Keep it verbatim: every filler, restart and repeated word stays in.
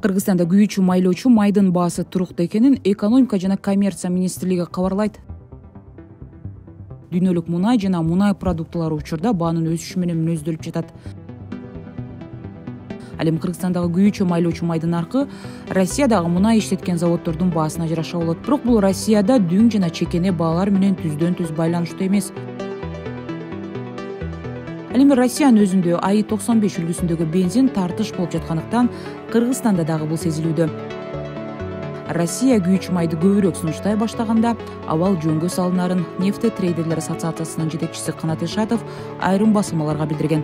Кыргызстанда күйчү майлоочу майдын баасы турукта экенин экономика жана коммерция министрлиги кабарлайт. Дүйнөлүк мунай жана мунай продуктылары учурда баанын өсүшү менен мүнөздөлүп жатат. Алим Кыргызстандагы күйчү майлоочу майдын наркы Россиядагы мунай иштеткен заводдордун баасына ажыраша болот. Бирок бул Россияда дүң жана чекене баалар менен түздөн-түз байланыштуу эмес. Алим Россиянын өзүндө А И токсон беш үлгүсүндөгү бензин тартыш болуп жаткандыктан Кыргызстанда дагы бул сезилүүдө. Россия күйчү майды көбүрөөк сунуштай баштаганда абал жөнгө салынарын Нефте трейдерлер ассоциациясынын жетекчиси Канат Ташиев айрым басылмаларга билдирген.